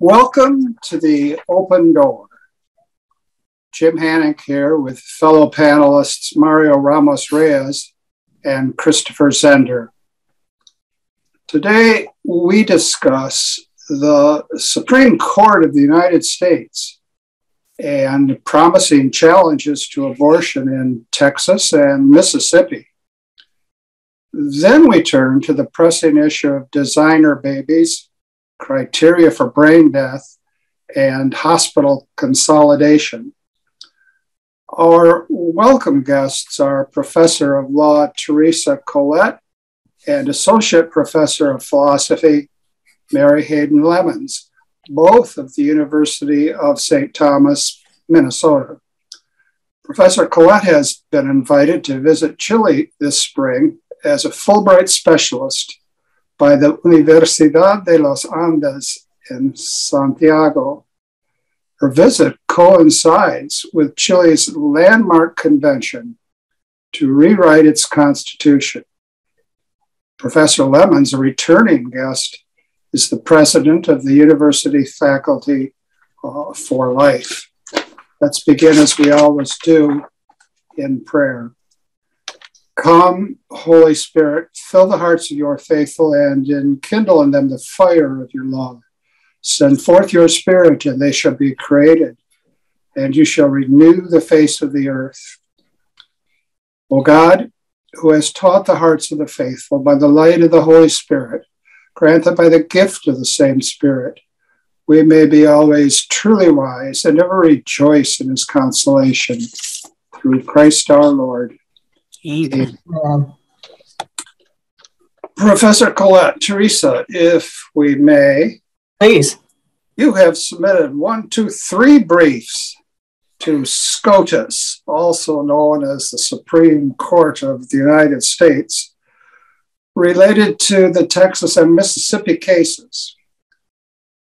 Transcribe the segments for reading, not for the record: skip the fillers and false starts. Welcome to the Open Door. Jim Hanick here with fellow panelists Mario Ramos Reyes and Christopher Zender. Today we discuss the Supreme Court of the United States and promising challenges to abortion in Texas and Mississippi. Then we turn to the pressing issue of designer babies, criteria for brain death, and hospital consolidation. Our welcome guests are Professor of Law Teresa Collett and Associate Professor of Philosophy Mary Hayden Lemmons, both of the University of St. Thomas, Minnesota. Professor Collett has been invited to visit Chile this spring as a Fulbright Specialist by the Universidad de los Andes in Santiago. Her visit coincides with Chile's landmark convention to rewrite its constitution. Professor Lemmons, a returning guest, is the president of the University Faculty for Life. Let's begin as we always do in prayer. Come, Holy Spirit, fill the hearts of your faithful and enkindle in them the fire of your love. Send forth your Spirit, and they shall be created, and you shall renew the face of the earth. O God, who has taught the hearts of the faithful by the light of the Holy Spirit, grant that by the gift of the same Spirit, we may be always truly wise and ever rejoice in his consolation. Through Christ our Lord. Amen. Amen. Professor Collett, Teresa, if we may, please. You have submitted 1, 2, 3 briefs to SCOTUS, also known as the Supreme Court of the United States, related to the Texas and Mississippi cases.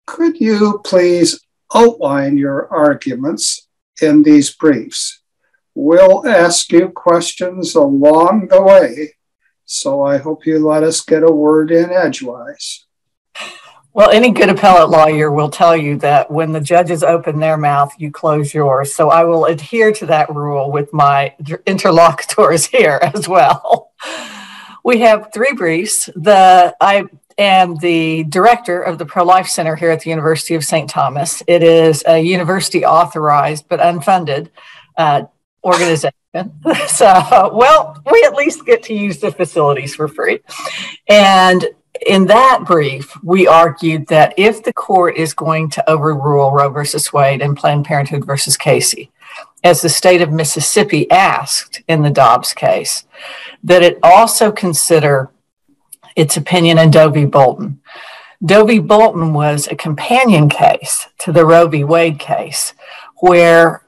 Could you please outline your arguments in these briefs? We'll ask you questions along the way, so I hope you let us get a word in edgewise. Well, any good appellate lawyer will tell you that when the judges open their mouth, you close yours. So I will adhere to that rule with my interlocutors here as well. We have 3 briefs. I am the director of the Pro-Life Center here at the University of St. Thomas. It is a university-authorized but unfunded organization. So, well, we at least get to use the facilities for free. And in that brief, we argued that if the court is going to overrule Roe versus Wade and Planned Parenthood versus Casey, as the state of Mississippi asked in the Dobbs case, that it also consider its opinion in Doe v. Bolton. Doe v. Bolton was a companion case to the Roe v. Wade case, where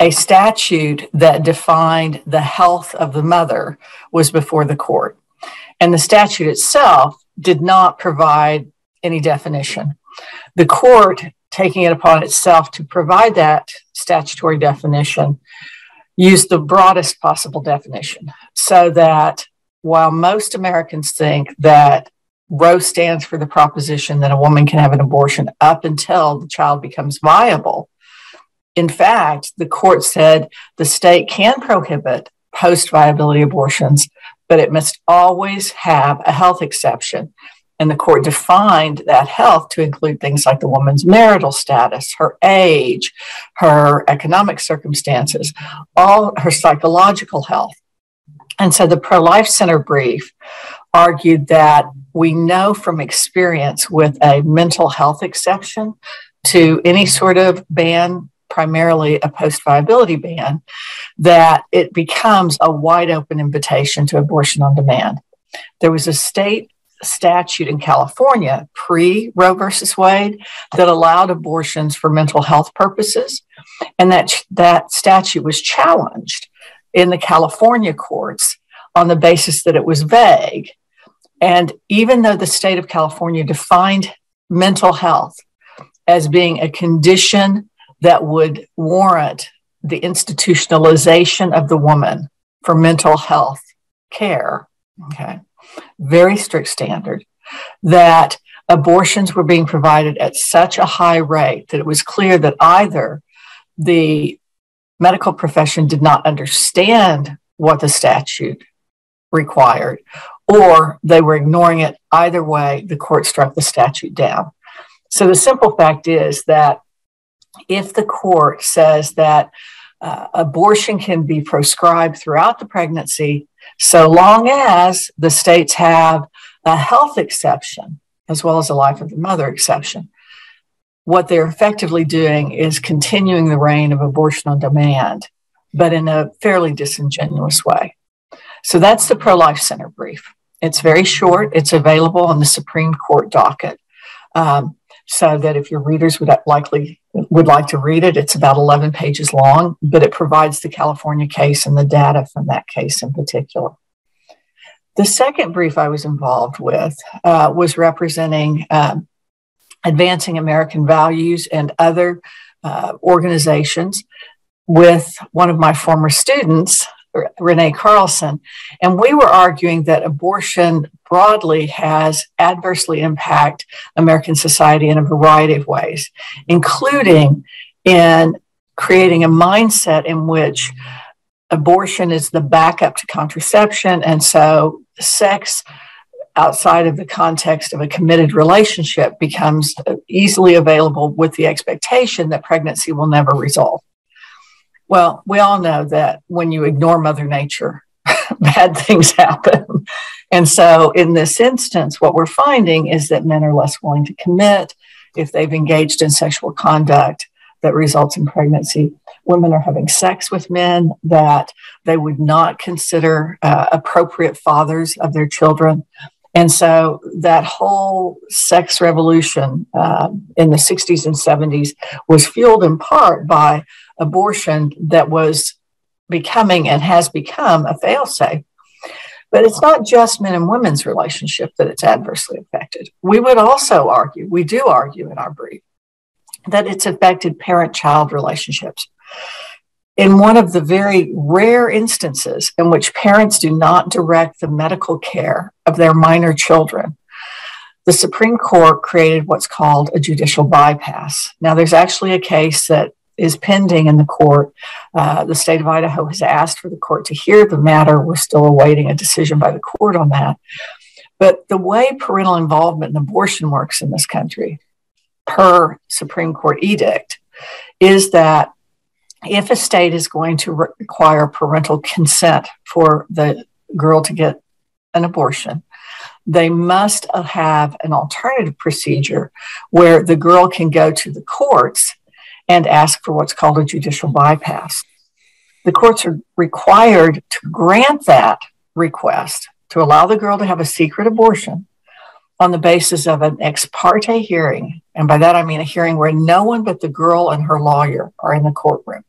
a statute that defined the health of the mother was before the court. And the statute itself did not provide any definition. The court, taking it upon itself to provide that statutory definition, used the broadest possible definition, so that while most Americans think that Roe stands for the proposition that a woman can have an abortion up until the child becomes viable, in fact, the court said the state can prohibit post-viability abortions, but it must always have a health exception. And the court defined that health to include things like the woman's marital status, her age, her economic circumstances, all her psychological health. And so the Pro-Life Center brief argued that we know from experience with a mental health exception to any sort of ban, primarily a post-viability ban, that it becomes a wide open invitation to abortion on demand. There was a state statute in California, pre-Roe versus Wade, that allowed abortions for mental health purposes, and that statute was challenged in the California courts on the basis that it was vague. And even though the state of California defined mental health as being a condition that would warrant the institutionalization of the woman for mental health care, okay, very strict standard, that abortions were being provided at such a high rate that it was clear that either the medical profession did not understand what the statute required, or they were ignoring it. Either way, the court struck the statute down. So the simple fact is that if the court says that abortion can be prescribed throughout the pregnancy, so long as the states have a health exception, as well as a life of the mother exception, what they're effectively doing is continuing the reign of abortion on demand, but in a fairly disingenuous way. So that's the pro-life center brief. It's very short. It's available on the Supreme Court docket. So that if your readers would like to read it, it's about 11 pages long, but it provides the California case and the data from that case in particular. The second brief I was involved with was representing Advancing American Values and other organizations with one of my former students, Renee Carlson, and we were arguing that abortion broadly has adversely impacted American society in a variety of ways, including in creating a mindset in which abortion is the backup to contraception, and so sex outside of the context of a committed relationship becomes easily available with the expectation that pregnancy will never resolve. Well, we all know that when you ignore Mother Nature, bad things happen. And so in this instance, what we're finding is that men are less willing to commit if they've engaged in sexual conduct that results in pregnancy. Women are having sex with men that they would not consider appropriate fathers of their children. And so that whole sex revolution in the 60s and 70s was fueled in part by abortion that was becoming and has become a fail-safe. But it's not just men and women's relationship that it's adversely affected. We would also argue, we do argue in our brief, that it's affected parent-child relationships. In one of the very rare instances in which parents do not direct the medical care of their minor children, the Supreme Court created what's called a judicial bypass. Now, there's actually a case that is pending in the court. The state of Idaho has asked for the court to hear the matter. We're still awaiting a decision by the court on that. But the way parental involvement in abortion works in this country, per Supreme Court edict, is that if a state is going to require parental consent for the girl to get an abortion, they must have an alternative procedure where the girl can go to the courts and ask for what's called a judicial bypass. The courts are required to grant that request to allow the girl to have a secret abortion on the basis of an ex parte hearing. And by that, I mean a hearing where no one but the girl and her lawyer are in the courtroom.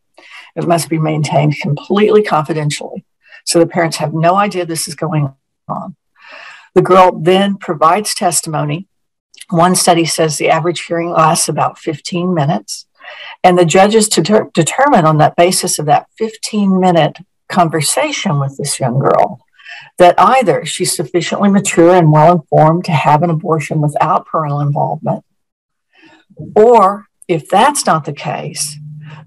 It must be maintained completely confidentially, so the parents have no idea this is going on. The girl then provides testimony. One study says the average hearing lasts about 15 minutes. And the judges to determine on that basis of that 15-minute conversation with this young girl that either she's sufficiently mature and well-informed to have an abortion without parental involvement, or if that's not the case,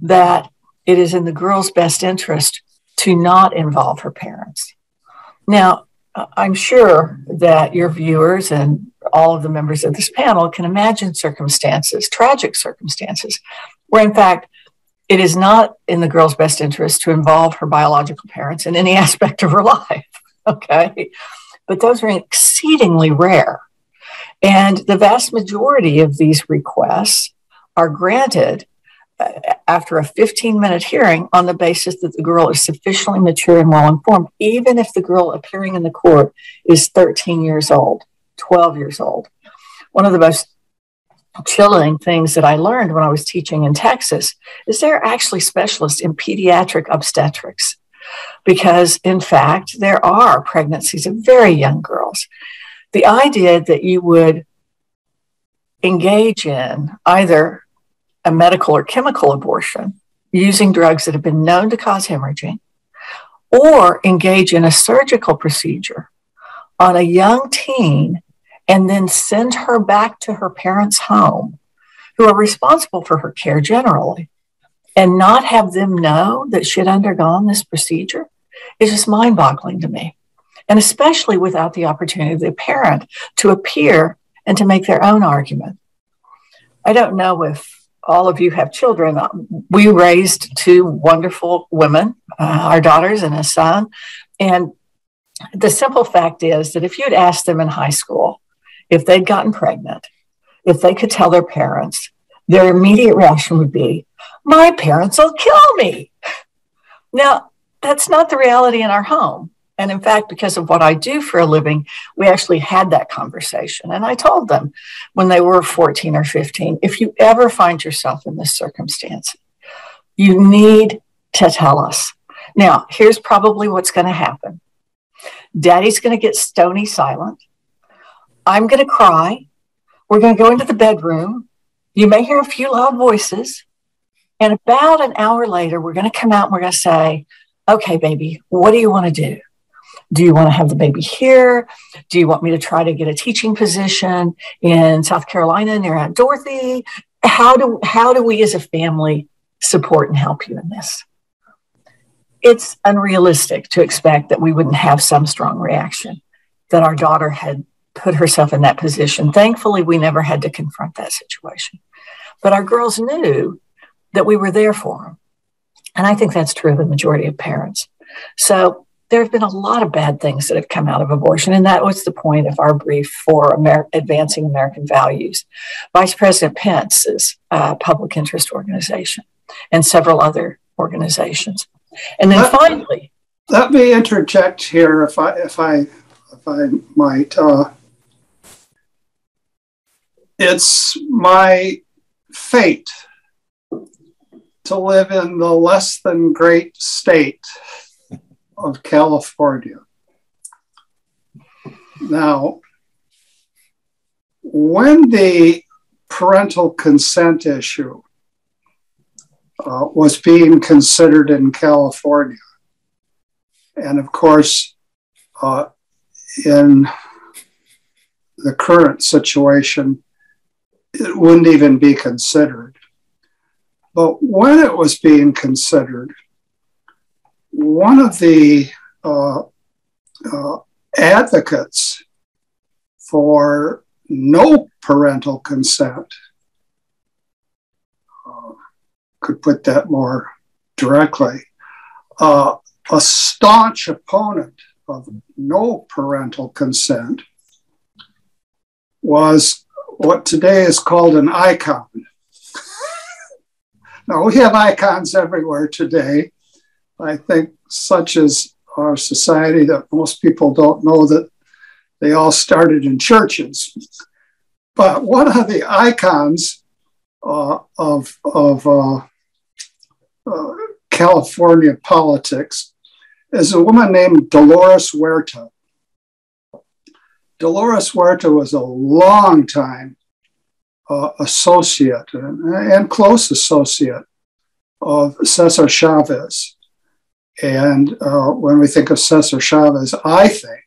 that it is in the girl's best interest to not involve her parents. Now, I'm sure that your viewers and all of the members of this panel can imagine circumstances, tragic circumstances, where in fact, it is not in the girl's best interest to involve her biological parents in any aspect of her life, okay? But those are exceedingly rare. And the vast majority of these requests are granted after a 15-minute hearing on the basis that the girl is sufficiently mature and well-informed, even if the girl appearing in the court is 13 years old, 12 years old. One of the most chilling things that I learned when I was teaching in Texas is there are actually specialists in pediatric obstetrics, because in fact, there are pregnancies of very young girls. The idea that you would engage in either a medical or chemical abortion using drugs that have been known to cause hemorrhaging, or engage in a surgical procedure on a young teen and then send her back to her parents' home, who are responsible for her care generally, and not have them know that she had undergone this procedure is just mind-boggling to me. And especially without the opportunity of the parent to appear and to make their own argument. I don't know if all of you have children. We raised two wonderful women, our daughters and a son. And the simple fact is that if you'd asked them in high school, if they'd gotten pregnant, if they could tell their parents, their immediate reaction would be, my parents will kill me. Now, that's not the reality in our home. And in fact, because of what I do for a living, we actually had that conversation. And I told them when they were 14 or 15, if you ever find yourself in this circumstance, you need to tell us. Now, here's probably what's going to happen. Daddy's going to get stony silent. I'm going to cry. We're going to go into the bedroom. You may hear a few loud voices. And about an hour later, we're going to come out and we're going to say, okay, baby, what do you want to do? Do you want to have the baby here? Do you want me to try to get a teaching position in South Carolina near Aunt Dorothy? How do we as a family support and help you in this? It's unrealistic to expect that we wouldn't have some strong reaction that our daughter had put herself in that position. Thankfully, we never had to confront that situation. But our girls knew that we were there for them. And I think that's true of the majority of parents. So there have been a lot of bad things that have come out of abortion. And that was the point of our brief for Advancing American Values. Vice President Pence's public interest organization and several other organizations. And then finally. Let me interject here if I might. It's my fate to live in the less than great state of California. Now, when the parental consent issue was being considered in California, and of course, in the current situation, it wouldn't even be considered. But when it was being considered, one of the advocates for no parental consent, could put that more directly, a staunch opponent of no parental consent was what today is called an icon. Now, we have icons everywhere today. I think such is our society that most people don't know that they all started in churches. But one of the icons of California politics is a woman named Dolores Huerta. Dolores Huerta was a long-time associate and close associate of Cesar Chavez. And when we think of Cesar Chavez, I think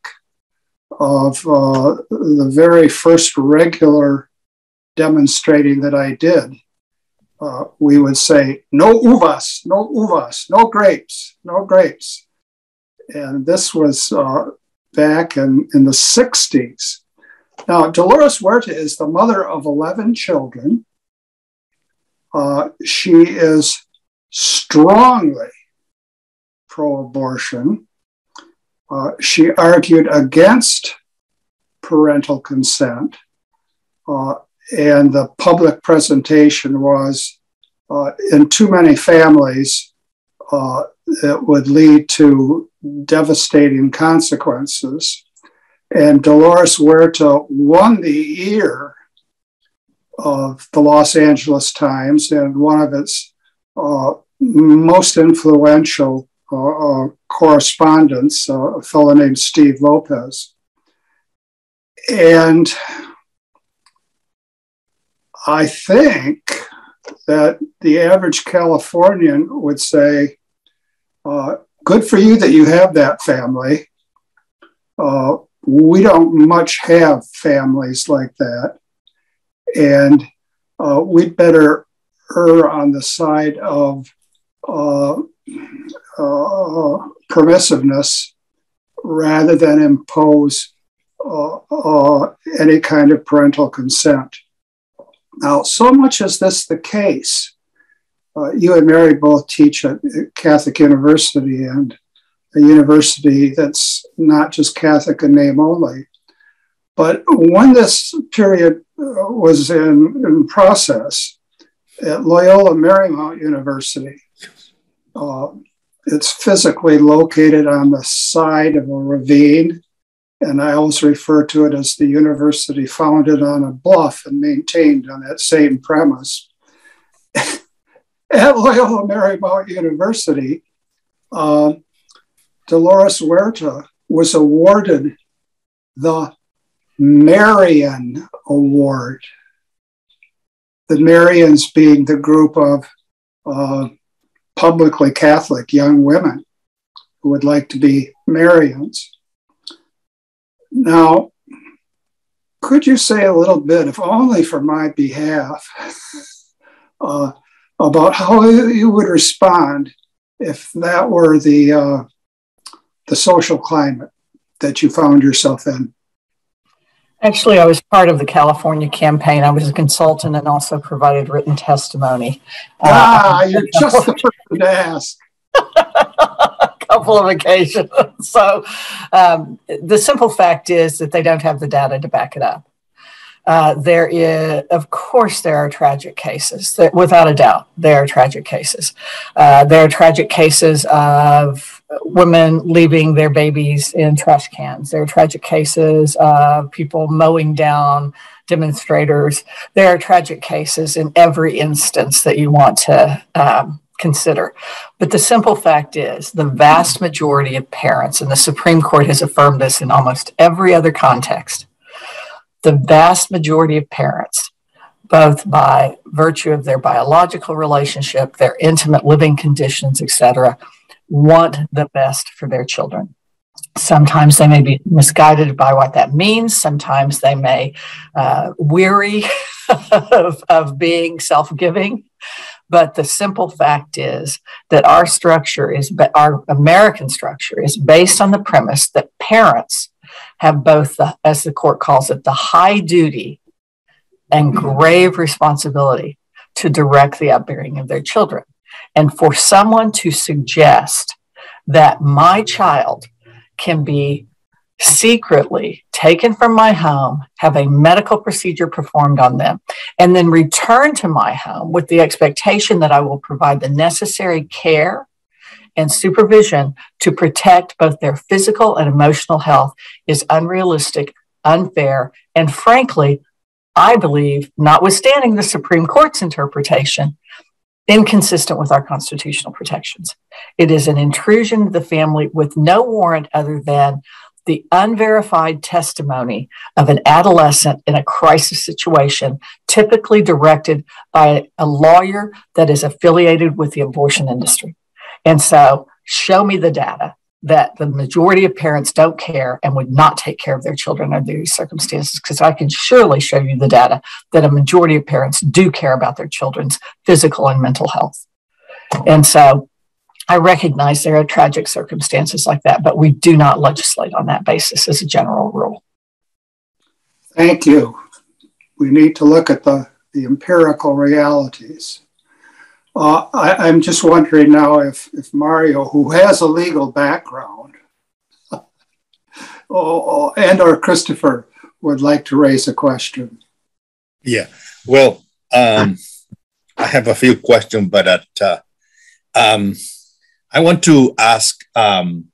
of the very first regular demonstrating that I did. We would say, no uvas, no uvas, no grapes, no grapes. And this was back in the 60s. Now, Dolores Huerta is the mother of 11 children. She is strongly pro-abortion. She argued against parental consent. And the public presentation was, in too many families, it would lead to devastating consequences. And Dolores Huerta won the ear of the Los Angeles Times and one of its most influential correspondents, a fellow named Steve Lopez. And I think that the average Californian would say, good for you that you have that family. We don't much have families like that. And we'd better err on the side of permissiveness rather than impose any kind of parental consent. Now, so much is this the case. You and Mary both teach at Catholic University, and a university that's not just Catholic in name only. But when this period was in process at Loyola Marymount University, it's physically located on the side of a ravine, and I always refer to it as the university founded on a bluff and maintained on that same premise. At Loyola Marymount University, Dolores Huerta was awarded the Marian Award. The Marians being the group of publicly Catholic young women who would like to be Marians. Now, could you say a little bit, if only for my behalf, about how you would respond if that were the social climate that you found yourself in? Actually, I was part of the California campaign. I was a consultant and also provided written testimony. You're just the person to ask. A couple of occasions. So the simple fact is that they don't have the data to back it up. There is, of course, there are tragic cases. Without a doubt, there are tragic cases. There are tragic cases of women leaving their babies in trash cans. There are tragic cases of people mowing down demonstrators. There are tragic cases in every instance that you want to consider. But the simple fact is the vast majority of parents, and the Supreme Court has affirmed this in almost every other context, the vast majority of parents, both by virtue of their biological relationship, their intimate living conditions, etc., want the best for their children. Sometimes they may be misguided by what that means. Sometimes they may weary of being self-giving. But the simple fact is that our structure is, our American structure is based on the premise that parents have both, as the court calls it, the high duty and grave responsibility to direct the upbringing of their children. And for someone to suggest that my child can be secretly taken from my home, have a medical procedure performed on them, and then returned to my home with the expectation that I will provide the necessary care and supervision to protect both their physical and emotional health is unrealistic, unfair, and frankly, I believe, notwithstanding the Supreme Court's interpretation, inconsistent with our constitutional protections. It is an intrusion of the family with no warrant other than the unverified testimony of an adolescent in a crisis situation, typically directed by a lawyer that is affiliated with the abortion industry. And so show me the data that the majority of parents don't care and would not take care of their children under these circumstances, because I can surely show you the data that a majority of parents do care about their children's physical and mental health. And so I recognize there are tragic circumstances like that, but we do not legislate on that basis as a general rule. Thank you. We need to look at the empirical realities. I'm just wondering now if Mario, who has a legal background, and or Christopher would like to raise a question. Yeah, well, I have a few questions, but I want to ask to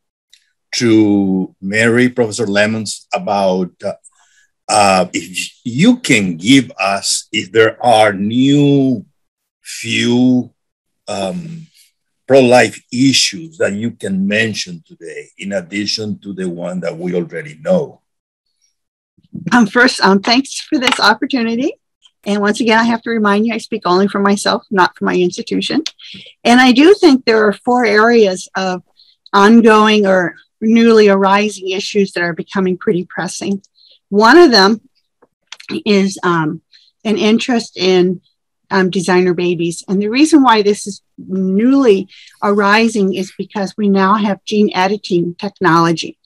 Mary, Professor Lemmons, about if you can give us, if there are new few pro-life issues that you can mention today, in addition to the one that we already know. First, thanks for this opportunity. And once again, I have to remind you, I speak only for myself, not for my institution. And I do think there are four areas of ongoing or newly arising issues that are becoming pretty pressing. One of them is an interest in designer babies. And the reason why this is newly arising is because we now have gene editing technology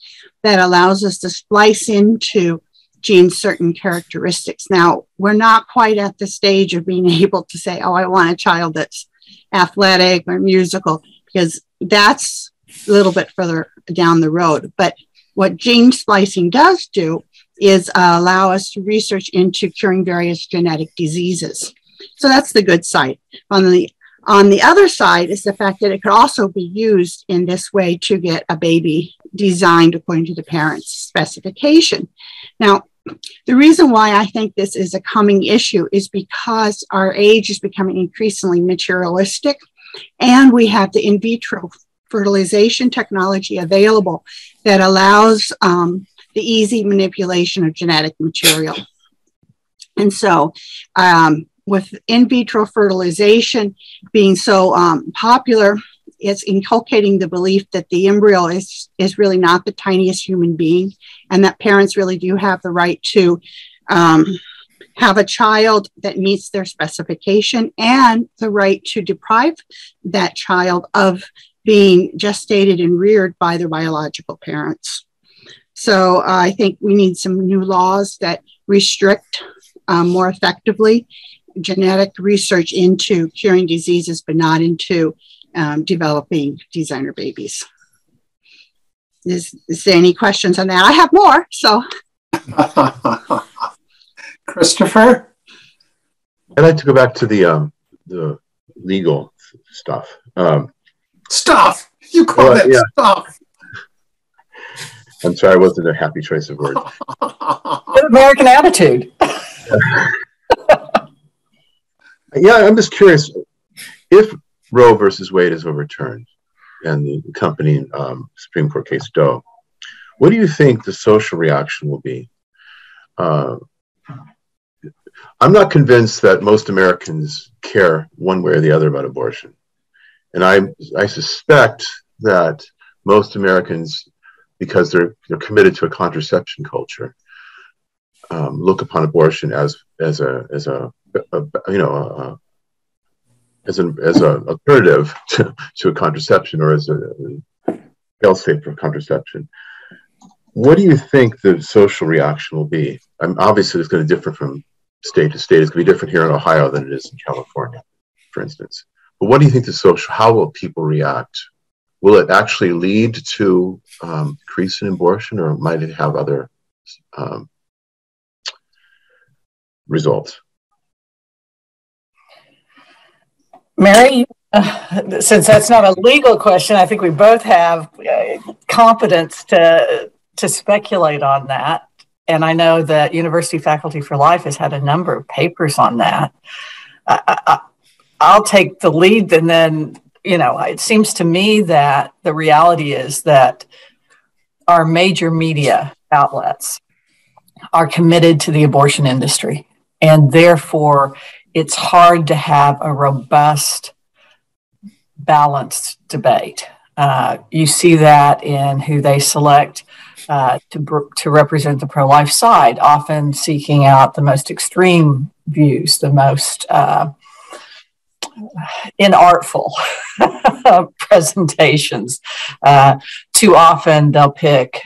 that allows us to splice into genes certain characteristics. Now, we're not quite at the stage of being able to say, oh, I want a child that's athletic or musical, because that's a little bit further down the road. But what gene splicing does do is allow us to research into curing various genetic diseases. So that's the good side. On the other side is the fact that it could also be used in this way to get a baby designed according to the parent's specification. Now, the reason why I think this is a coming issue is because our age is becoming increasingly materialistic, and we have the in vitro fertilization technology available that allows the easy manipulation of genetic material. And so with in vitro fertilization being so popular, it's inculcating the belief that the embryo is really not the tiniest human being, and that parents really do have the right to have a child that meets their specification, and the right to deprive that child of being gestated and reared by their biological parents. So I think we need some new laws that restrict more effectively genetic research into curing diseases, but not into developing designer babies. Is there any questions on that? I have more, so. Christopher? I'd like to go back to the legal stuff. Stuff? You call that yeah. Stuff? I'm sorry, I wasn't a happy choice of words. American attitude. Yeah, I'm just curious, if Roe versus Wade is overturned, and the accompanying Supreme Court case Doe, what do you think the social reaction will be? I'm not convinced that most Americans care one way or the other about abortion. And I suspect that most Americans, because they're committed to a contraception culture, look upon abortion as an alternative to a contraception, or as a fail state for contraception. What do you think the social reaction will be? Obviously, it's going to differ from state to state. It's going to be different here in Ohio than it is in California, for instance. But what do you think the social? How will people react? Will it actually lead to increase in abortion, or might it have other results? Mary, since that's not a legal question, I think we both have competence to speculate on that. And I know that University Faculty for Life has had a number of papers on that. I'll take the lead, and then, you know, it seems to me that the reality is that our major media outlets are committed to the abortion industry, and therefore it's hard to have a robust, balanced debate. You see that in who they select to represent the pro-life side, often seeking out the most extreme views, the most inartful presentations. Too often they'll pick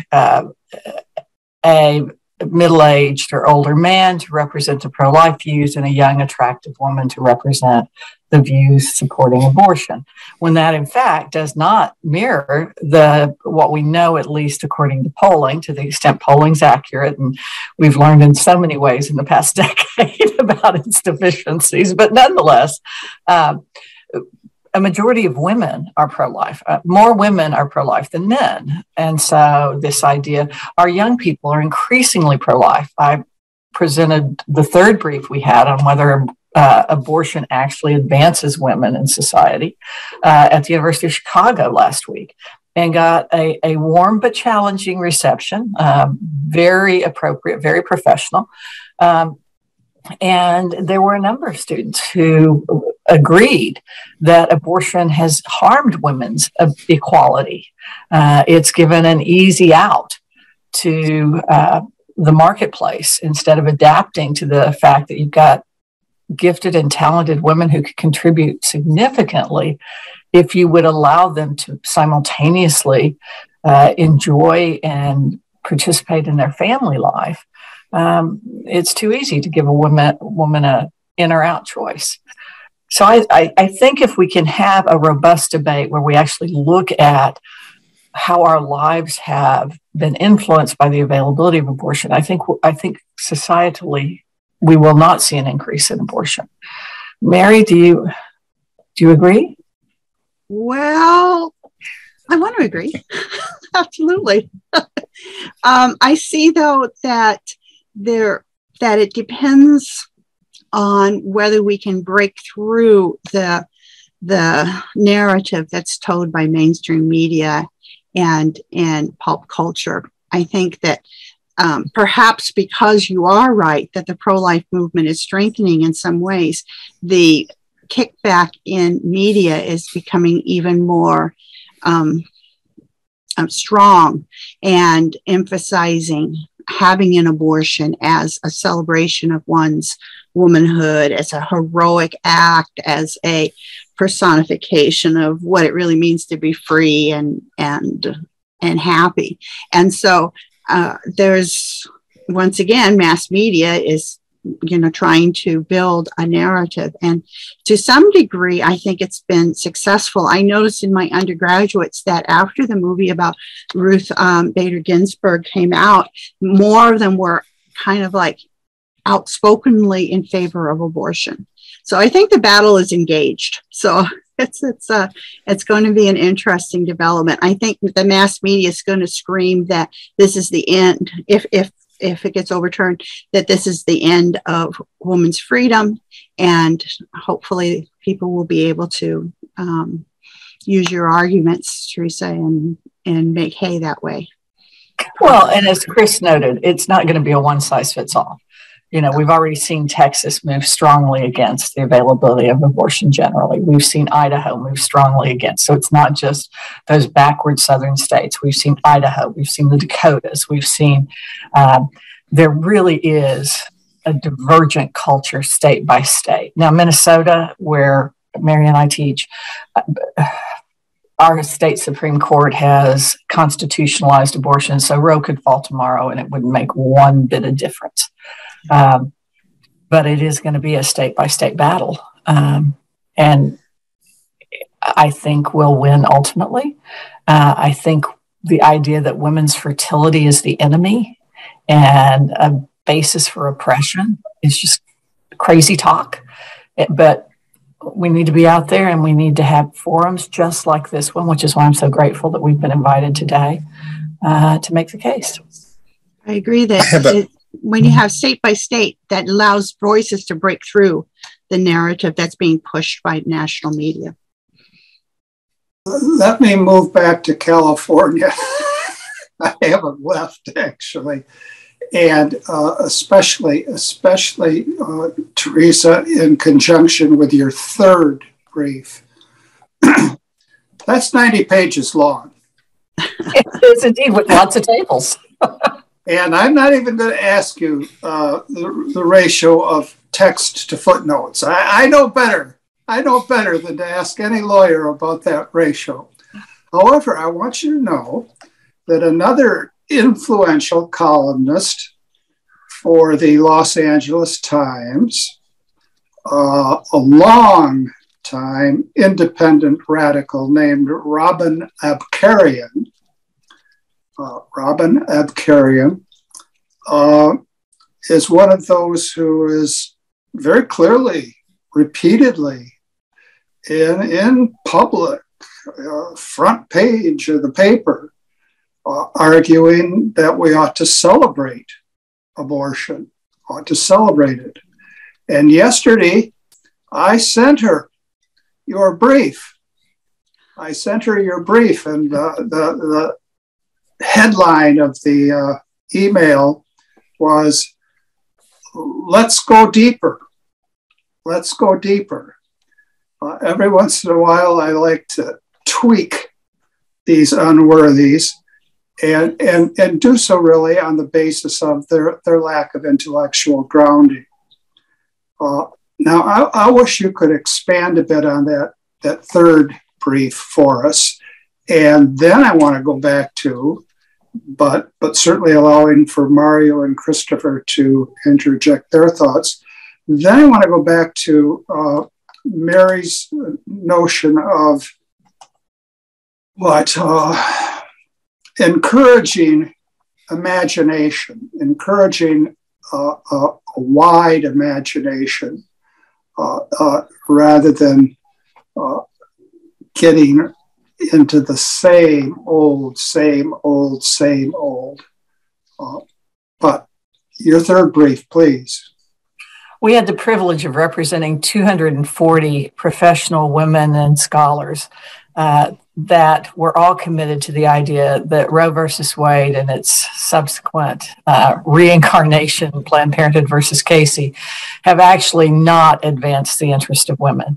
a middle-aged or older man to represent the pro-life views, and a young, attractive woman to represent the views supporting abortion, when that, in fact, does not mirror what we know, at least according to polling, to the extent polling's accurate. And we've learned in so many ways in the past decade about its deficiencies, but nonetheless, a majority of women are pro-life. More women are pro-life than men. And so this idea, our young people are increasingly pro-life. I presented the third brief we had on whether abortion actually advances women in society at the University of Chicago last week, and got a warm but challenging reception, very appropriate, very professional. And there were a number of students who agreed that abortion has harmed women's equality. It's given an easy out to the marketplace instead of adapting to the fact that you've got gifted and talented women who could contribute significantly if you would allow them to simultaneously enjoy and participate in their family life. It's too easy to give a woman a in or out choice. So I think if we can have a robust debate where we actually look at how our lives have been influenced by the availability of abortion, I think societally we will not see an increase in abortion. Mary, do you agree? Well, I want to agree. Absolutely. I see though that that it depends on whether we can break through the narrative that's told by mainstream media and pulp culture. I think that perhaps because you are right that the pro-life movement is strengthening in some ways, the kickback in media is becoming even more strong and emphasizing having an abortion as a celebration of one's womanhood, as a heroic act, as a personification of what it really means to be free and happy. And so there's, once again, mass media is, you know, trying to build a narrative. And to some degree, I think it's been successful. I noticed in my undergraduates that after the movie about Ruth Bader Ginsburg came out, more of them were kind of like outspokenly in favor of abortion. So I think the battle is engaged. So it's going to be an interesting development. I think the mass media is going to scream that this is the end. If it gets overturned, that this is the end of women's freedom, and hopefully people will be able to use your arguments, Teresa, and make hay that way. Well, and as Chris noted, it's not going to be a one-size-fits-all. You know, we've already seen Texas move strongly against the availability of abortion generally. We've seen Idaho move strongly against. So it's not just those backward southern states. We've seen Idaho. We've seen the Dakotas. We've seen there really is a divergent culture state by state. Now, Minnesota, where Mary and I teach, our state Supreme Court has constitutionalized abortion. So Roe could fall tomorrow and it wouldn't make one bit of difference. But it is going to be a state-by-state battle, and I think we'll win ultimately. I think the idea that women's fertility is the enemy and a basis for oppression is just crazy talk, but we need to be out there and we need to have forums just like this one, which is why I'm so grateful that we've been invited today to make the case. I agree that when you have state by state, that allows voices to break through the narrative that's being pushed by national media. Let me move back to California. I haven't left, actually. And especially Teresa, in conjunction with your third brief. That's 90 pages long. It is indeed, with lots of tables. And I'm not even going to ask you the ratio of text to footnotes. I know better. I know better than to ask any lawyer about that ratio. However, I want you to know that another influential columnist for the Los Angeles Times, a long time independent radical named Robin Abkarian, is one of those who is very clearly, repeatedly, in public, front page of the paper, arguing that we ought to celebrate abortion, ought to celebrate it. And yesterday, I sent her your brief. And the headline of the email was let's go deeper. Let's go deeper. Every once in a while, I like to tweak these unworthies and do so really on the basis of their lack of intellectual grounding. Now, I wish you could expand a bit on that third brief for us. And then I want to go back to, but certainly allowing for Mario and Christopher to interject their thoughts. Then I want to go back to Mary's notion of what encouraging imagination, encouraging a wide imagination rather than getting into the same old, same old, same old. But your third brief, please. We had the privilege of representing 240 professional women and scholars that were all committed to the idea that Roe versus Wade and its subsequent reincarnation, Planned Parenthood versus Casey, have actually not advanced the interest of women.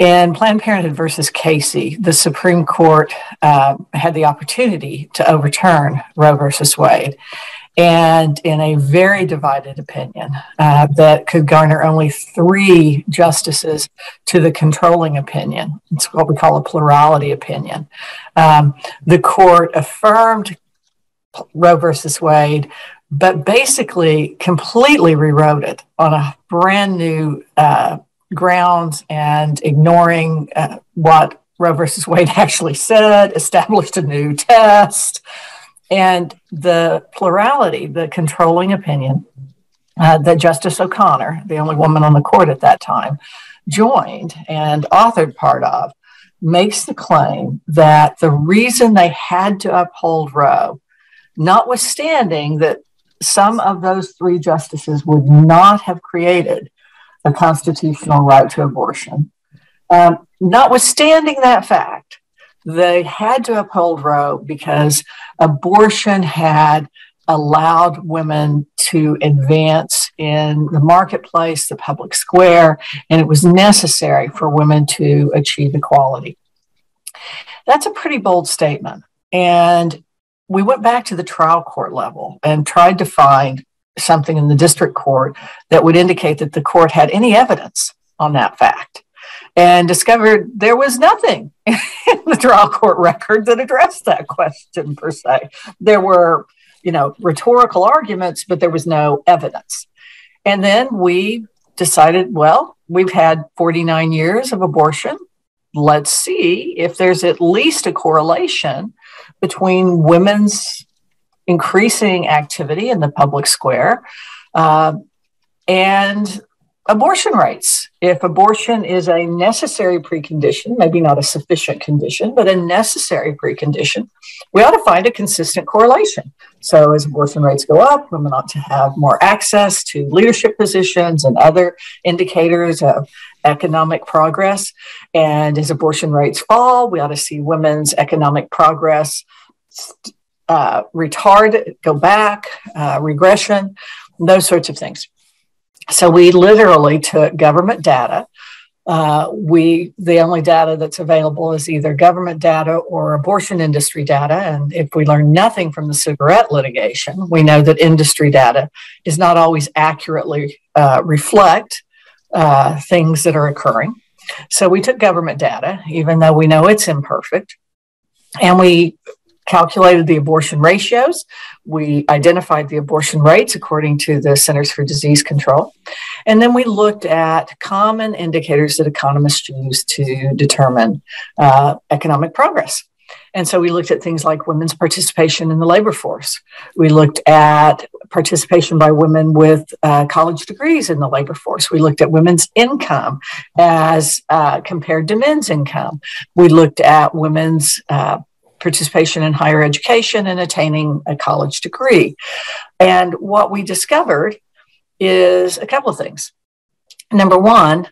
In Planned Parenthood versus Casey, the Supreme Court had the opportunity to overturn Roe versus Wade, and in a very divided opinion that could garner only 3 justices to the controlling opinion. It's what we call a plurality opinion. The court affirmed Roe versus Wade, but basically completely rewrote it on a brand new grounds and ignoring what Roe versus Wade actually said, established a new test. And the plurality, the controlling opinion that Justice O'Connor, the only woman on the court at that time, joined and authored part of, makes the claim that the reason they had to uphold Roe, notwithstanding that some of those 3 justices would not have created a constitutional right to abortion, notwithstanding that fact, they had to uphold Roe because abortion had allowed women to advance in the marketplace, the public square, and it was necessary for women to achieve equality. That's a pretty bold statement. And we went back to the trial court level and tried to find something in the district court that would indicate that the court had any evidence on that fact, and discovered there was nothing in the trial court record that addressed that question per se. There were, rhetorical arguments, but there was no evidence. And then we decided, well, we've had 49 years of abortion. Let's see if there's at least a correlation between women's increasing activity in the public square and abortion rights. If abortion is a necessary precondition, maybe not a sufficient condition, but a necessary precondition, we ought to find a consistent correlation. So as abortion rates go up, women ought to have more access to leadership positions and other indicators of economic progress. And as abortion rates fall, we ought to see women's economic progress retard, go back, regression, those sorts of things. So we literally took government data. The only data that's available is either government data or abortion industry data. And if we learn nothing from the cigarette litigation, we know that industry data does not always accurately reflect things that are occurring. So we took government data, even though we know it's imperfect, and we calculated the abortion ratios. We identified the abortion rates according to the Centers for Disease Control. And then we looked at common indicators that economists use to determine economic progress. And so we looked at things like women's participation in the labor force. We looked at participation by women with college degrees in the labor force. We looked at women's income as compared to men's income. We looked at women's participation in higher education and attaining a college degree. And what we discovered is a couple of things. Number one,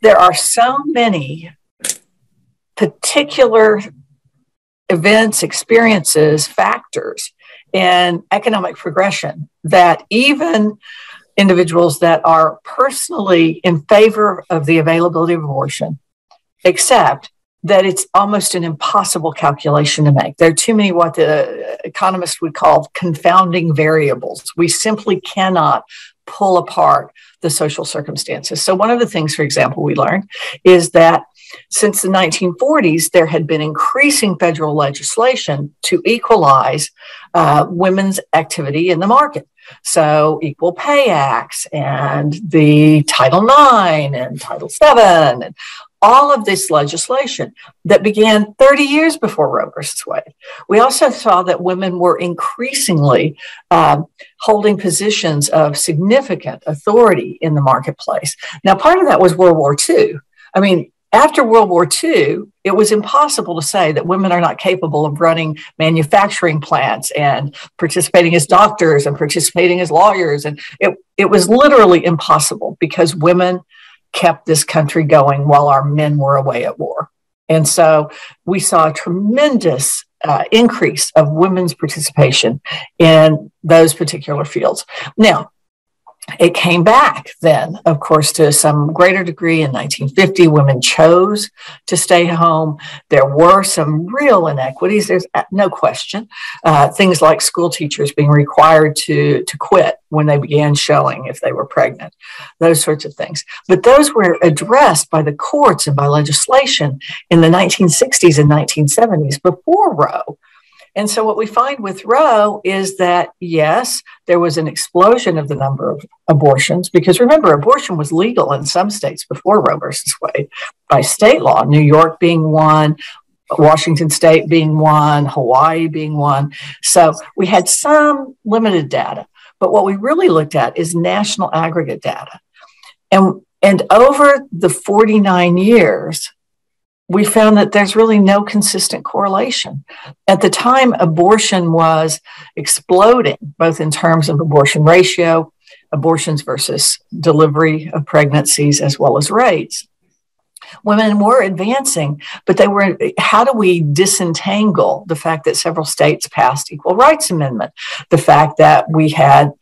there are so many particular events, experiences, factors in economic progression that even individuals that are personally in favor of the availability of abortion accept that it's almost an impossible calculation to make. There are too many what the economists would call confounding variables. We simply cannot pull apart the social circumstances. So one of the things, for example, we learned is that since the 1940s, there had been increasing federal legislation to equalize women's activity in the market. So Equal Pay Acts and the Title IX and Title VII and all of this legislation that began 30 years before Roe versus Wade. We also saw that women were increasingly holding positions of significant authority in the marketplace. Now, part of that was World War II. I mean, after World War II, it was impossible to say that women are not capable of running manufacturing plants and participating as doctors and participating as lawyers. And it was literally impossible because women kept this country going while our men were away at war. And so we saw a tremendous increase of women's participation in those particular fields. Now, it came back then, of course, to some greater degree. In 1950, women chose to stay home. There were some real inequities. There's no question. Things like school teachers being required to quit when they began showing if they were pregnant, those sorts of things. But those were addressed by the courts and by legislation in the 1960s and 1970s before Roe. And so what we find with Roe is that, yes, there was an explosion of the number of abortions, because remember, abortion was legal in some states before Roe versus Wade by state law, New York being one, Washington State being one, Hawaii being one. So we had some limited data, but what we really looked at is national aggregate data. And over the 49 years, we found that there's really no consistent correlation. At the time, abortion was exploding, both in terms of abortion ratio, abortions versus delivery of pregnancies, as well as rates. Women were advancing, but they were, how do we disentangle the fact that several states passed equal rights amendment, the fact that we had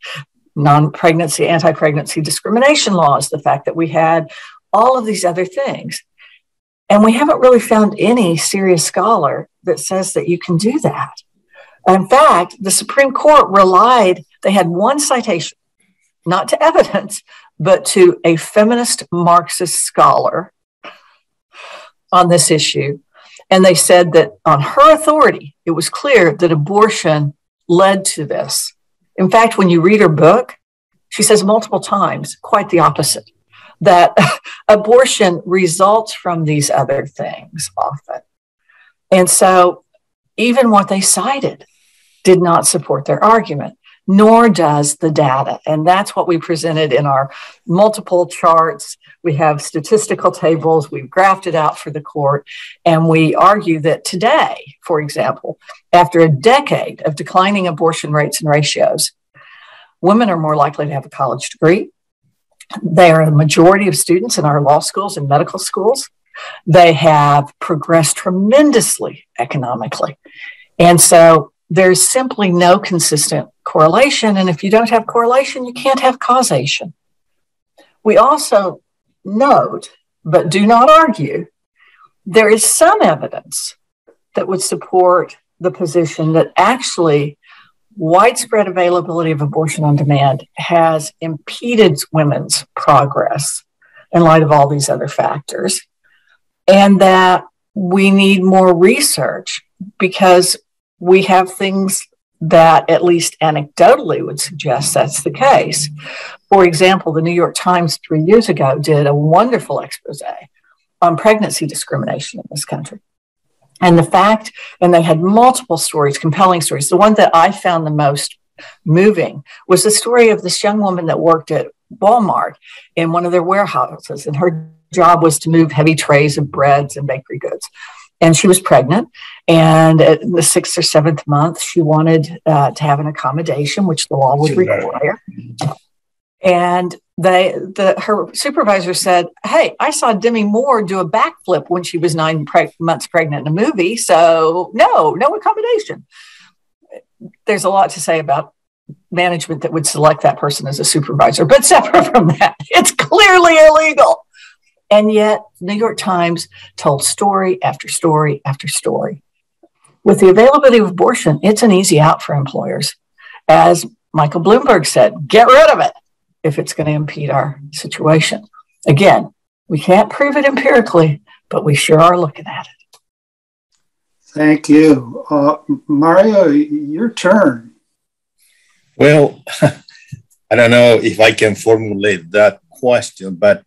non-pregnancy, anti-pregnancy discrimination laws, the fact that we had all of these other things? And we haven't really found any serious scholar that says that you can do that. In fact, the Supreme Court relied, they had one citation, not to evidence, but to a feminist Marxist scholar on this issue. And they said that on her authority, it was clear that abortion led to this. In fact, when you read her book, she says multiple times, quite the opposite, that abortion results from these other things often. And so even what they cited did not support their argument, nor does the data. And that's what we presented in our multiple charts. We have statistical tables, we've graphed it out for the court, and we argue that today, for example, after a decade of declining abortion rates and ratios, women are more likely to have a college degree. They are the majority of students in our law schools and medical schools. They have progressed tremendously economically. And so there's simply no consistent correlation. And if you don't have correlation, you can't have causation. We also note, but do not argue, there is some evidence that would support the position that actually widespread availability of abortion on demand has impeded women's progress in light of all these other factors, and that we need more research because we have things that at least anecdotally would suggest that's the case. For example, the New York Times 3 years ago did a wonderful expose on pregnancy discrimination in this country. And the fact, and they had multiple stories, compelling stories. The one that I found the most moving was the story of this young woman that worked at Walmart in one of their warehouses. And her job was to move heavy trays of breads and bakery goods. And she was pregnant. And at the 6th or 7th month, she wanted to have an accommodation, which the law would require. And her supervisor said, "Hey, I saw Demi Moore do a backflip when she was 9 months pregnant in a movie. So no accommodation." there's a lot to say about management that would select that person as a supervisor. But separate from that, it's clearly illegal. And yet, New York Times told story after story after story. With the availability of abortion, it's an easy out for employers. As Michael Bloomberg said, get rid of it if it's going to impede our situation. Again, we can't prove it empirically, but we sure are looking at it. Thank you. Mario, your turn. Well, I don't know if I can formulate that question, but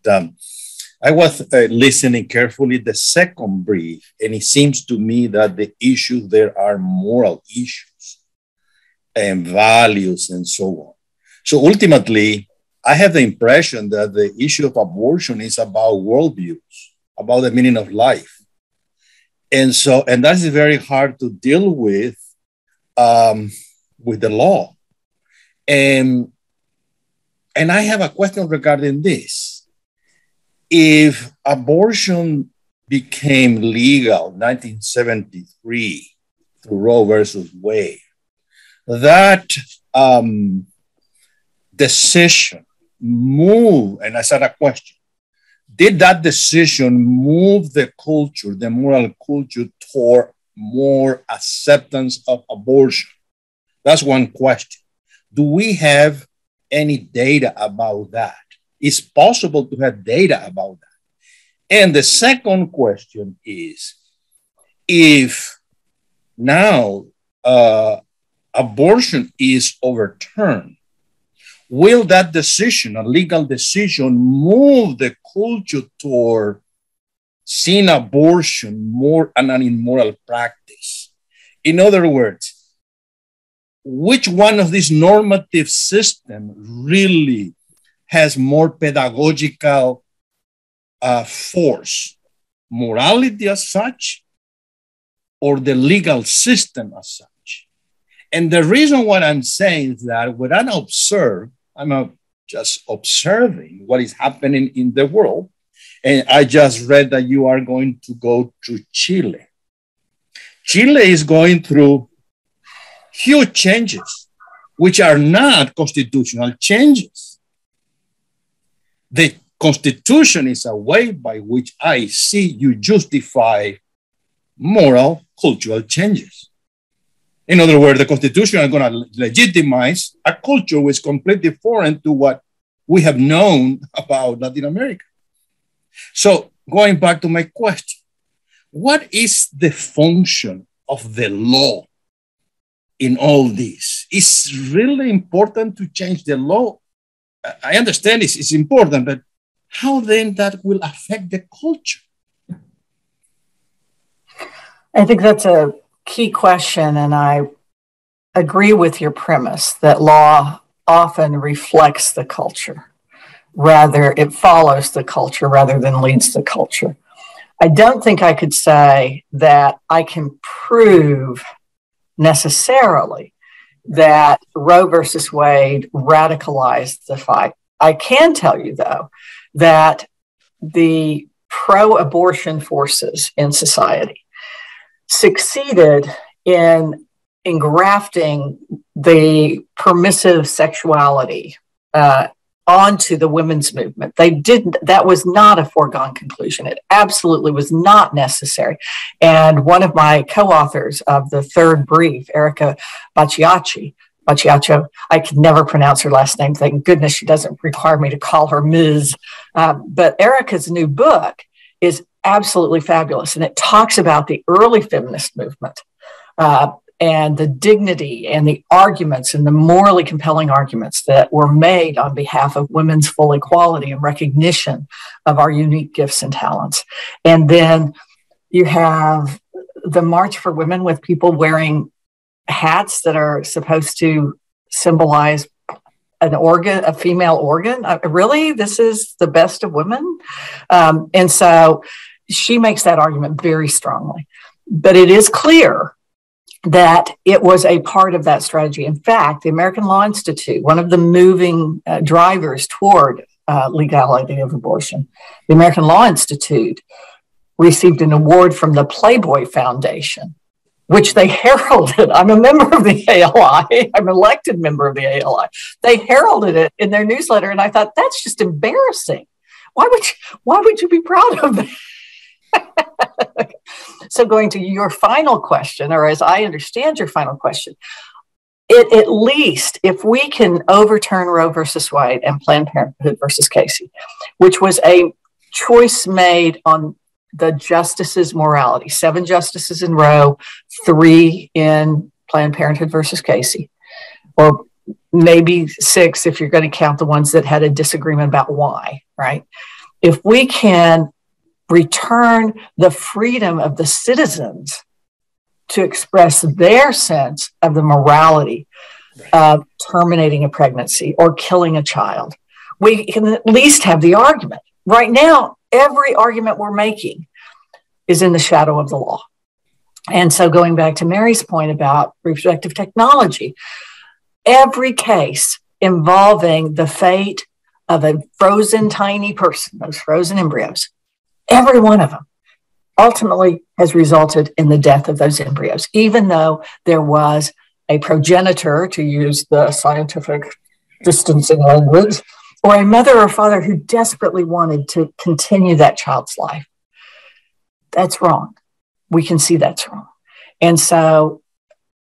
I was listening carefully the second brief, and it seems to me that the issues there are moral issues and values and so on. So ultimately, I have the impression that the issue of abortion is about worldviews, about the meaning of life. And so, and that is very hard to deal with the law. And I have a question regarding this. If abortion became legal in 1973 through Roe versus Wade, that decision move, and I said a question, did that decision move the culture, the moral culture, toward more acceptance of abortion? That's one question. Do we have any data about that? It's possible to have data about that. And the second question is, if now abortion is overturned, will that decision, a legal decision, move the culture toward seeing abortion more an immoral practice? In other words, which one of these normative systems really has more pedagogical force? Morality as such, or the legal system as such? And the reason what I'm saying is that when I observe, I'm just observing what is happening in the world. And I just read that you are going to go to Chile. Chile is going through huge changes, which are not constitutional changes. The Constitution is a way by which I see you justify moral, cultural changes. In other words, the Constitution is going to legitimize a culture which is completely foreign to what we have known about Latin America. So going back to my question, what is the function of the law in all this? It's really important to change the law. I understand it's important, but how then that will affect the culture? I think that's a key question, and I agree with your premise that law often reflects the culture. Rather, it follows the culture rather than leads the culture. I don't think I could say that I can prove necessarily that Roe versus Wade radicalized the fight. I can tell you, though, that the pro-abortion forces in society succeeded in engrafting the permissive sexuality onto the women's movement. They didn't, that was not a foregone conclusion. It absolutely was not necessary. And one of my co-authors of the third brief, Erica Bacciacci, I could never pronounce her last name, thank goodness she doesn't require me to call her Ms. But Erica's new book is absolutely fabulous. And it talks about the early feminist movement and the dignity and the arguments and the morally compelling arguments that were made on behalf of women's full equality and recognition of our unique gifts and talents. And then you have the March for Women with people wearing hats that are supposed to symbolize an organ, a female organ. Really, this is the best of women. And so she makes that argument very strongly. But it is clear that it was a part of that strategy. In fact, the American Law Institute, one of the moving drivers toward legality of abortion, the American Law Institute received an award from the Playboy Foundation which they heralded. I'm a member of the ALI. I'm an elected member of the ALI. They heralded it in their newsletter. And I thought, that's just embarrassing. Why would you be proud of that? So going to your final question, or as I understand your final question, at least if we can overturn Roe versus Wade and Planned Parenthood versus Casey, which was a choice made on the justices' morality, 7 justices in Roe, 3 in Planned Parenthood versus Casey, or maybe 6 if you're going to count the ones that had a disagreement about why, right? If we can return the freedom of the citizens to express their sense of the morality of terminating a pregnancy or killing a child, we can at least have the argument. Right now, every argument we're making is in the shadow of the law. And so going back to Mary's point about reproductive technology, every case involving the fate of a frozen tiny person, those frozen embryos, every one of them ultimately has resulted in the death of those embryos, even though there was a progenitor, to use the scientific distancing language, or a mother or father who desperately wanted to continue that child's life. That's wrong. We can see that's wrong. And so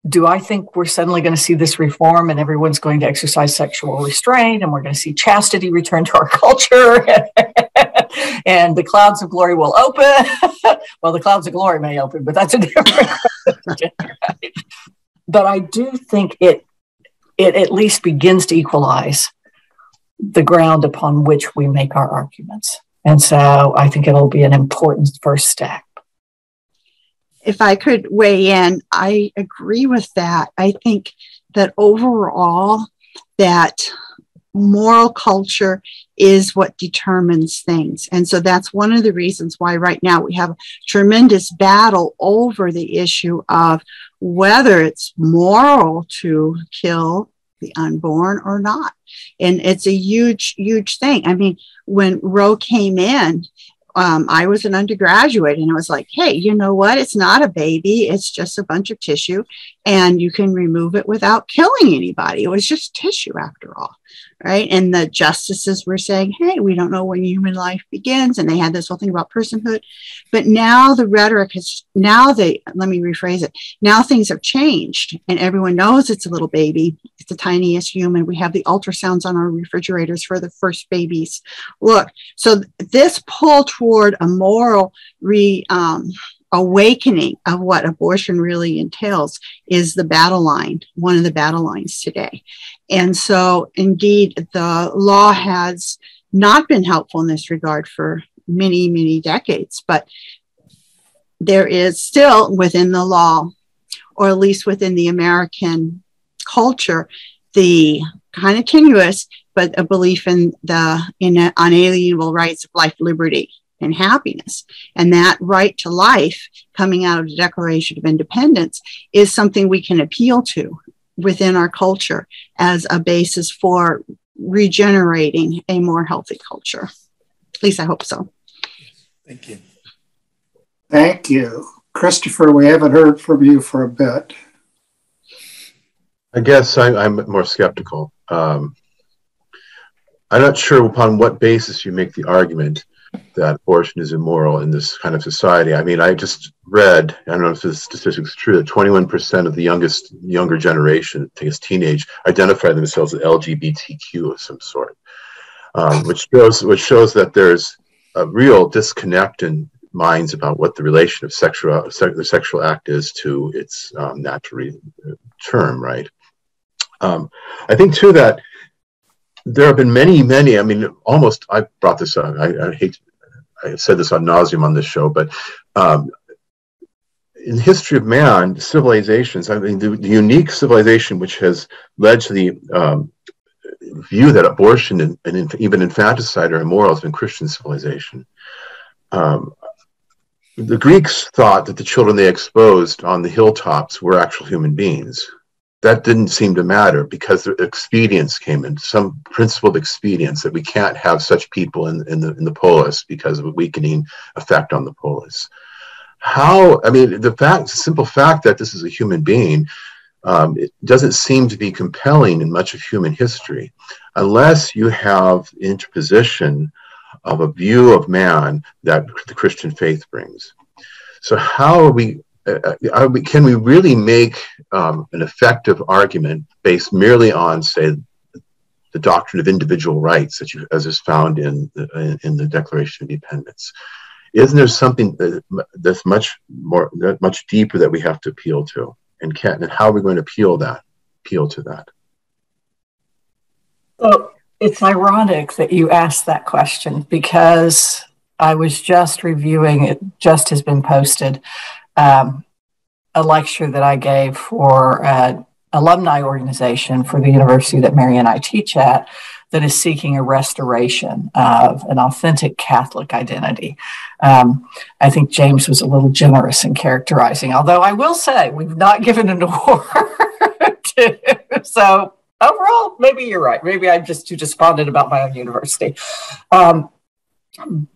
do I think we're suddenly going to see this reform and everyone's going to exercise sexual restraint and we're going to see chastity return to our culture and the clouds of glory will open? Well, the clouds of glory may open, but that's a different question. But I do think it at least begins to equalize the ground upon which we make our arguments. And so I think it'll be an important first step. If I could weigh in, I agree with that. I think that overall, that moral culture is what determines things. And so that's one of the reasons why right now we have a tremendous battle over the issue of whether it's moral to kill the unborn or not. And it's a huge, huge thing. I mean, when Roe came in, I was an undergraduate and I was like, hey, you know what? It's not a baby. It's just a bunch of tissue and you can remove it without killing anybody. It was just tissue after all, right? And the justices were saying, hey, we don't know when human life begins. And they had this whole thing about personhood. But now the rhetoric has, let me rephrase it. Now things have changed and everyone knows it's a little baby. It's the tiniest human. We have the ultrasounds on our refrigerators for the first babies. Look, so this pull toward a moral awakening of what abortion really entails is the battle line, one of the battle lines today. And so indeed, the law has not been helpful in this regard for many, many decades, but there is still within the law, or at least within the American culture, the kind of tenuous, but a belief in the unalienable rights of life, liberty, and happiness. And that right to life coming out of the Declaration of Independence is something we can appeal to within our culture as a basis for regenerating a more healthy culture. At least I hope so. Thank you. Thank you. Christopher, we haven't heard from you for a bit. I guess I'm more skeptical. I'm not sure upon what basis you make the argument that abortion is immoral in this kind of society. I mean, I just read, I don't know if this statistic is true, that 21% of the younger generation, I think it's teenage, identify themselves as LGBTQ of some sort, which shows that there's a real disconnect in minds about what the relation of the sexual act is to its natural term, right? I think too that there have been many, many, I mean, almost, I brought this up, I said this ad nauseum on this show, but in the history of man, civilizations, I mean, the unique civilization which has led to the view that abortion and even infanticide are immoral has been Christian civilization. The Greeks thought that the children they exposed on the hilltops were actual human beings. That didn't seem to matter because the expedience came in, some principle of expedience that we can't have such people in the polis because of a weakening effect on the polis. how, I mean, the fact, simple fact that this is a human being, it doesn't seem to be compelling in much of human history, unless you have interposition of a view of man that the Christian faith brings. So how are we, can we really make an effective argument based merely on, say, the doctrine of individual rights that you, as is found in the Declaration of Independence? Isn't there something that's much deeper that we have to appeal to? And how are we going to appeal to that? Well, it's ironic that you asked that question, because I was just reviewing, it just has been posted, a lecture that I gave for an alumni organization for the university that Mary and I teach at, that is seeking a restoration of an authentic Catholic identity. I think James was a little generous in characterizing, although I will say we've not given an award to, so overall, maybe you're right. Maybe I'm just too despondent about my own university. But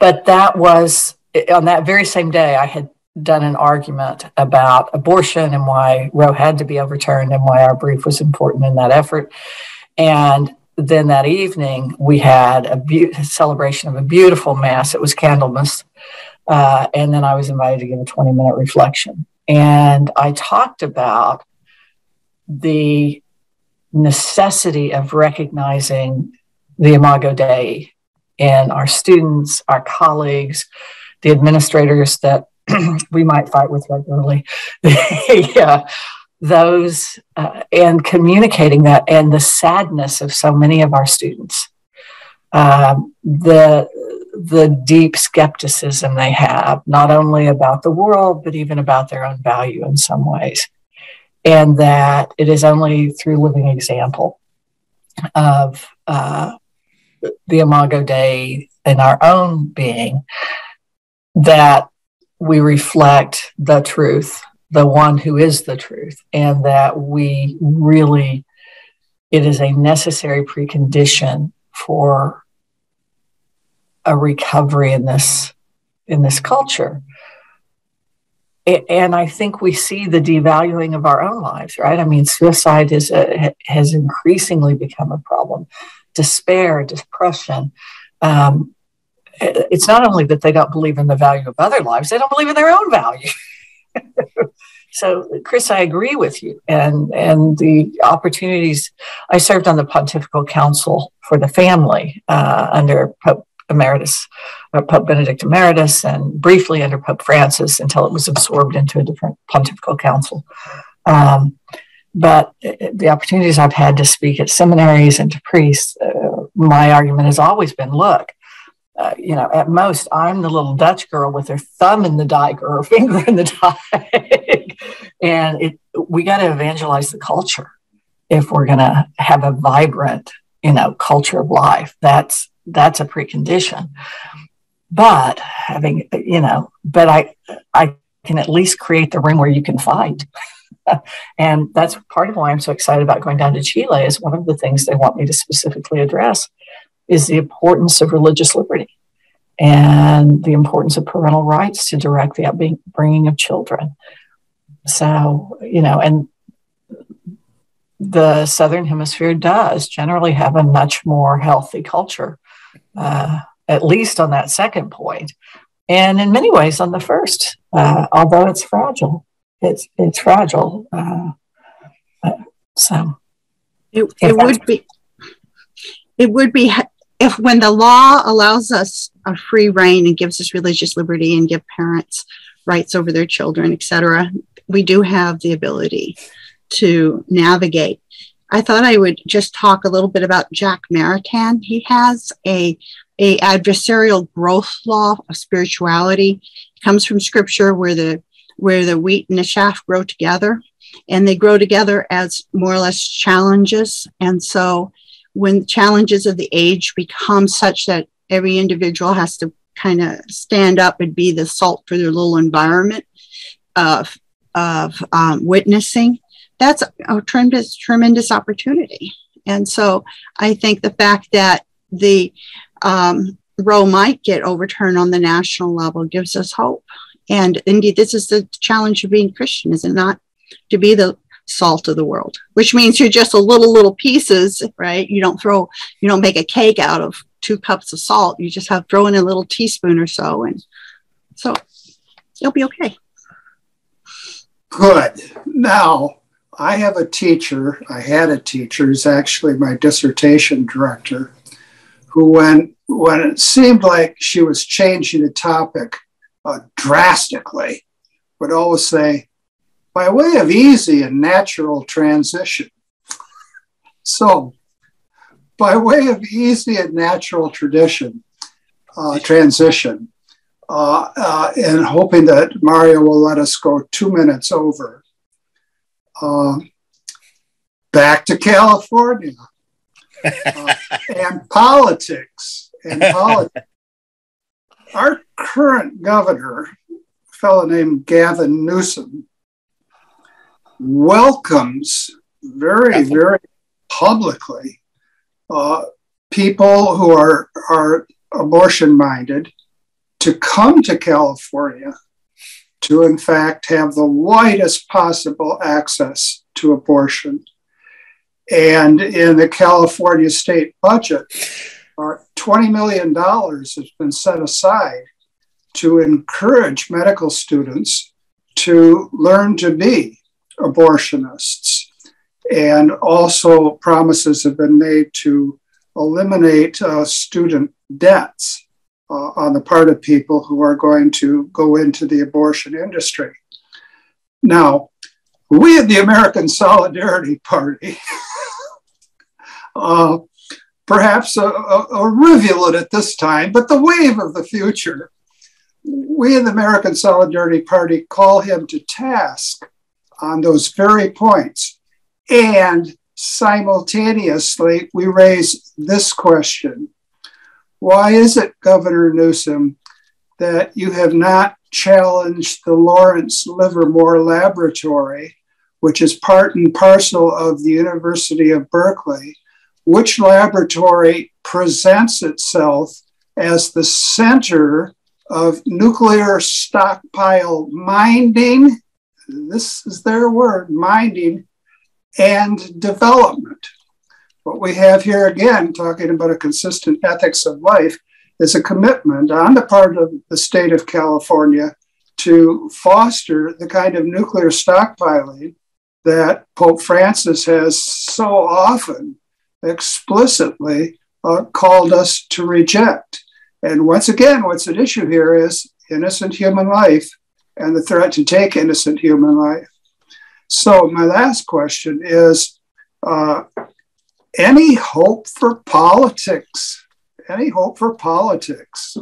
that was, on that very same day, I had done an argument about abortion and why Roe had to be overturned and why our brief was important in that effort. And then that evening, we had a celebration of a beautiful mass. It was Candlemas. And then I was invited to give a 20-minute reflection. And I talked about the necessity of recognizing the Imago Dei in our students, our colleagues, the administrators that we might fight with regularly, those, and communicating that, and the sadness of so many of our students, the deep skepticism they have, not only about the world, but even about their own value in some ways. And that it is only through living example of the Imago Dei in our own being that we reflect the truth, the one who is the truth, and that we really, it is a necessary precondition for a recovery in this culture. And I think we see the devaluing of our own lives, right? I mean, suicide is has increasingly become a problem. Despair, depression. It's not only that they don't believe in the value of other lives, they don't believe in their own value. So, Chris, I agree with you. And the opportunities, I served on the Pontifical Council for the Family under Pope Emeritus, Pope Benedict Emeritus, and briefly under Pope Francis until it was absorbed into a different pontifical council. But the opportunities I've had to speak at seminaries and to priests, my argument has always been, look, you know, at most, I'm the little Dutch girl with her thumb in the dike or her finger in the dike. And we got to evangelize the culture if we're going to have a vibrant, you know, culture of life. That's a precondition. But having, you know, but I can at least create the room where you can fight. And that's part of why I'm so excited about going down to Chile, is one of the things they want me to specifically address is the importance of religious liberty and the importance of parental rights to direct the upbringing of children. So, you know, and the Southern Hemisphere does generally have a much more healthy culture, at least on that second point, and in many ways on the first, although it's fragile. It's fragile. So it would be if when the law allows us a free reign and gives us religious liberty and give parents rights over their children, etc. We do have the ability to navigate. I thought I would just talk a little bit about Jack Maritain. He has a adversarial growth law of spirituality. It comes from scripture where the wheat and the chaff grow together, and they grow together as more or less challenges. And so when the challenges of the age become such that every individual has to kind of stand up and be the salt for their little environment of witnessing, that's a tremendous opportunity. And so I think the fact that the Roe might get overturned on the national level gives us hope. And indeed, this is the challenge of being Christian, is it not? To be the salt of the world, which means you're just a little pieces, right? You don't make a cake out of 2 cups of salt. You just have throw in a little teaspoon or so. And so you'll be okay. Good. Now, I have a teacher. I had a teacher who's actually my dissertation director, who when it seemed like she was changing the topic drastically, would always say, by way of easy and natural transition. So, by way of easy and natural transition, and hoping that Mario will let us go 2 minutes over. Back to California and politics. And politics. Our current governor, a fellow named Gavin Newsom, welcomes very publicly people who are abortion-minded to come to California to, in fact, have the widest possible access to abortion. And in the California state budget, $20 million has been set aside to encourage medical students to learn to be abortionists. And also promises have been made to eliminate student debts on the part of people who are going to go into the abortion industry. Now, we at the American Solidarity Party, perhaps a rivulet at this time, but the wave of the future, we in the American Solidarity Party call him to task on those very points. And simultaneously, we raise this question. Why is it, Governor Newsom, that you have not challenged the Lawrence Livermore Laboratory, which is part and parcel of the University of Berkeley, which laboratory presents itself as the center of nuclear stockpile minding, this is their word, minding, and development? What we have here, again, talking about a consistent ethics of life, is a commitment on the part of the state of California to foster the kind of nuclear stockpiling that Pope Francis has so often explicitly called us to reject. And once again, what's at issue here is innocent human life and the threat to take innocent human life. So my last question is, any hope for politics? Any hope for politics?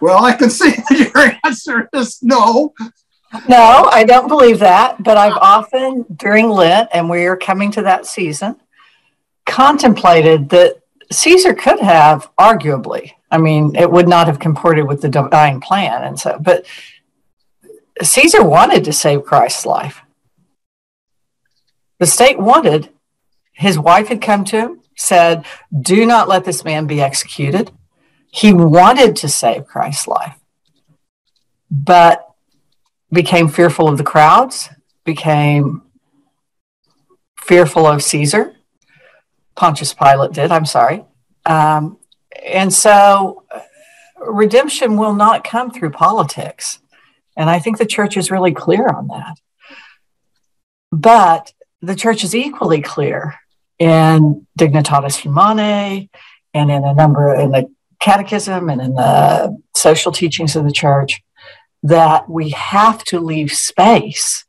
Well, I can see that your answer is no. No, I don't believe that. But I've often, during Lent, and we are coming to that season, contemplated that Caesar could have, arguably, I mean, it would not have comported with the divine plan. And so, but Caesar wanted to save Christ's life. The state wanted, his wife had come to him, said, do not let this man be executed. He wanted to save Christ's life, but became fearful of the crowds, became fearful of Caesar. Pontius Pilate did, I'm sorry. And so redemption will not come through politics. And I think the church is really clear on that. But the church is equally clear in Dignitatis Humanae and in a number in the catechism and in the social teachings of the church that we have to leave space.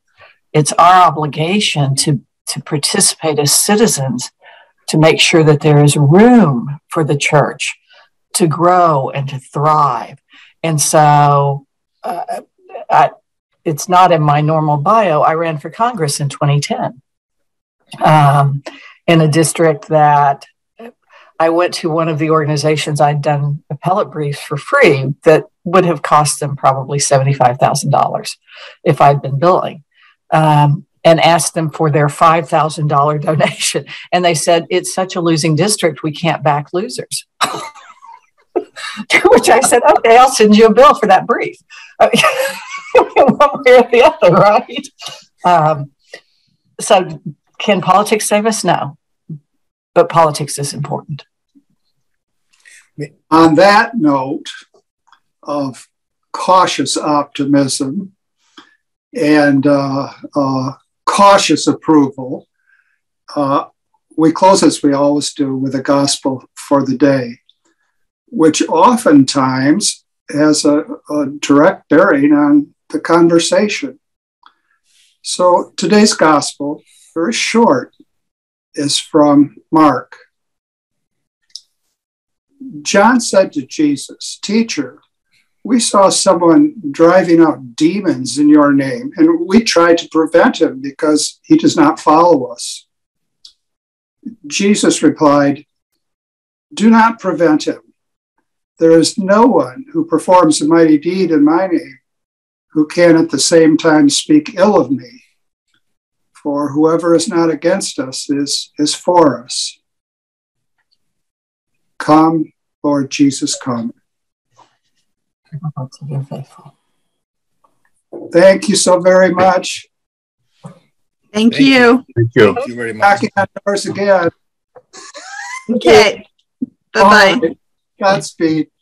It's our obligation to participate as citizens to make sure that there is room for the church to grow and to thrive. And so it's not in my normal bio. I ran for Congress in 2010. In a district that I went to one of the organizations I'd done appellate briefs for free that would have cost them probably $75,000 if I'd been billing, and asked them for their $5,000 donation. And they said, it's such a losing district, we can't back losers. To which I said, okay, I'll send you a bill for that brief. One way or the other, right? So can politics save us? No. But politics is important. On that note of cautious optimism and cautious approval, we close, as we always do, with a gospel for the day, which oftentimes has a direct bearing on the conversation. So today's gospel, very short, is from Mark. John said to Jesus, "Teacher, we saw someone driving out demons in your name, and we tried to prevent him because he does not follow us." Jesus replied, "Do not prevent him. There is no one who performs a mighty deed in my name who can at the same time speak ill of me. For whoever is not against us is for us." Come, Lord Jesus, come. Thank you so very much. Thank you. Thank you. Thank you very much. Knocking on doors again. Okay. Bye-bye. Godspeed.